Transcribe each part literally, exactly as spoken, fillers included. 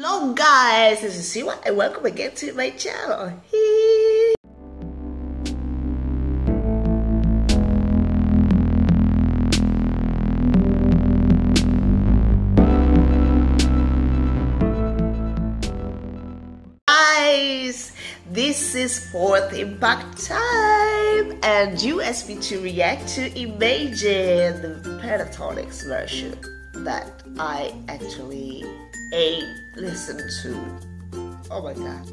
Hello guys, this is Siwa and welcome again to my channel. Hee. Guys, this is fourth Impact time and you asked me to react to Imagine, the Pentatonix version that I actually A listen to. Oh my god.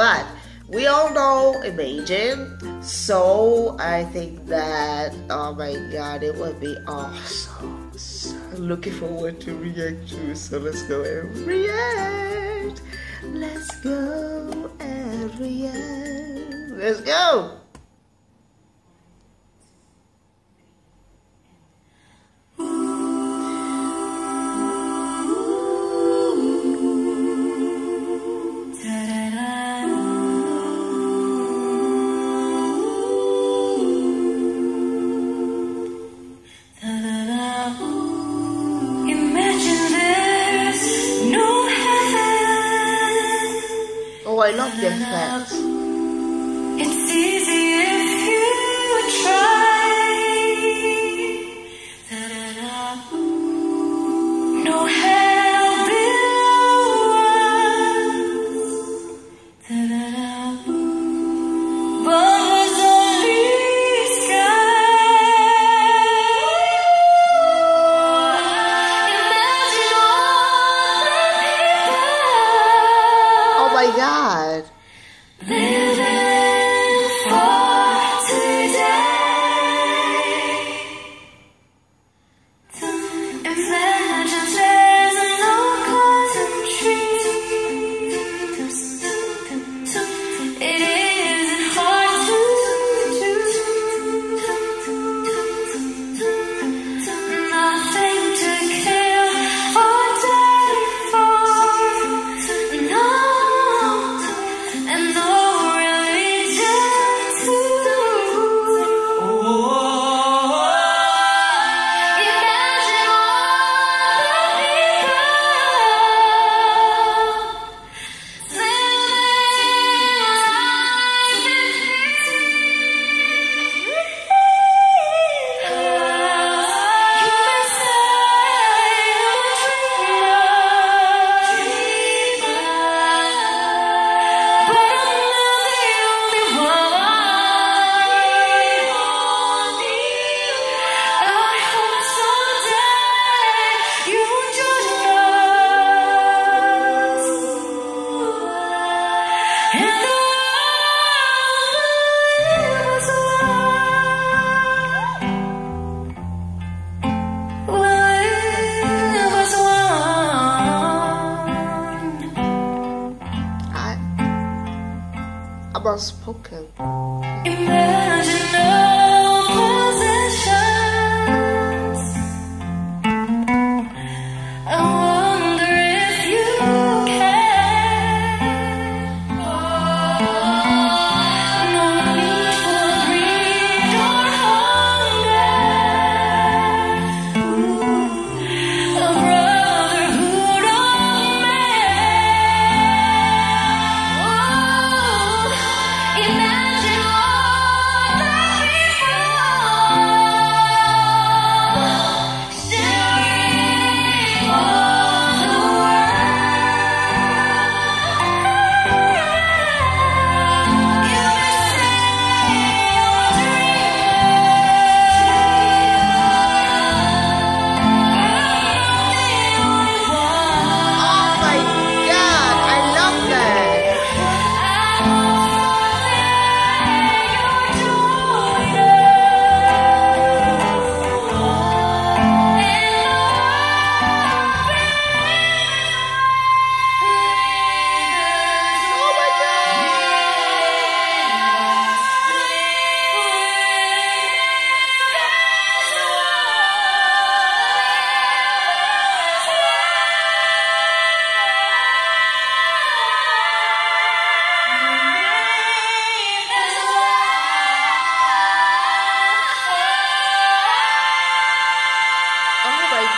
But we all know Imagine, so I think that, oh my god, it would be awesome. So looking forward to react to, so let's go and react. Let's go and react. Let's go. I love the effects. It's easy if you try. No hell below us, but only sky. Imagine all. Oh my god. Living for today. Imagine there's a low-cotton tree. It isn't hard to do. Nothing to care or die for. No, and no. Spoken. Imagine no possessions. I wonder if you can. No need for greed or hunger. A brotherhood of man. Imagine all that we have, sharing all the world. You may say. Oh my god, I love that.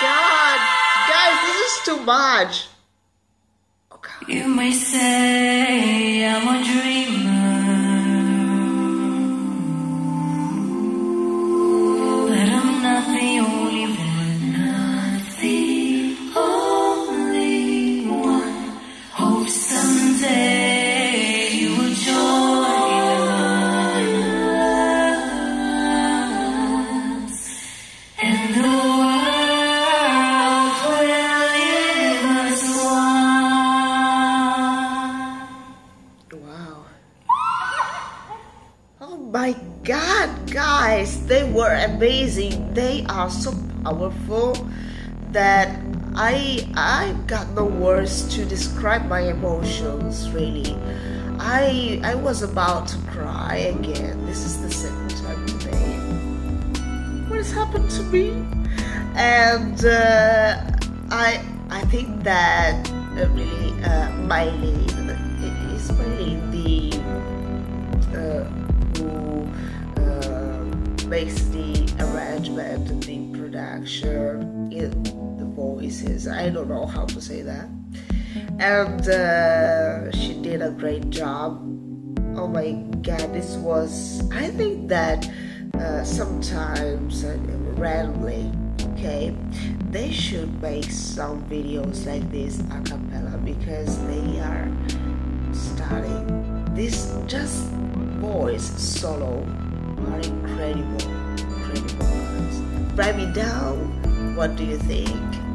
God, guys, this is too much. rock. You may say I'm a dreamer, but I'm not the only one, not the only one. Hope someday they were amazing. They are so powerful that I I got no words to describe my emotions, really. I I was about to cry again. This is the second time today. What has happened to me? And uh, I I think that uh, really uh, Miley is Miley the uh, who makes the arrangement and the production in the voices. I don't know how to say that. And uh, she did a great job. Oh my god, this was... I think that uh, sometimes, uh, randomly, okay, they should make some videos like this a cappella, because they are starting this just voice solo. Are incredible, incredible ones. Write me down, what do you think?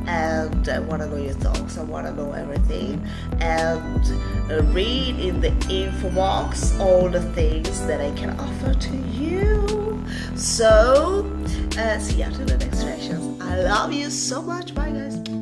And I want to know your thoughts, I want to know everything. And uh, read in the info box all the things that I can offer to you. So, uh, see you after the next reactions. I love you so much, bye guys.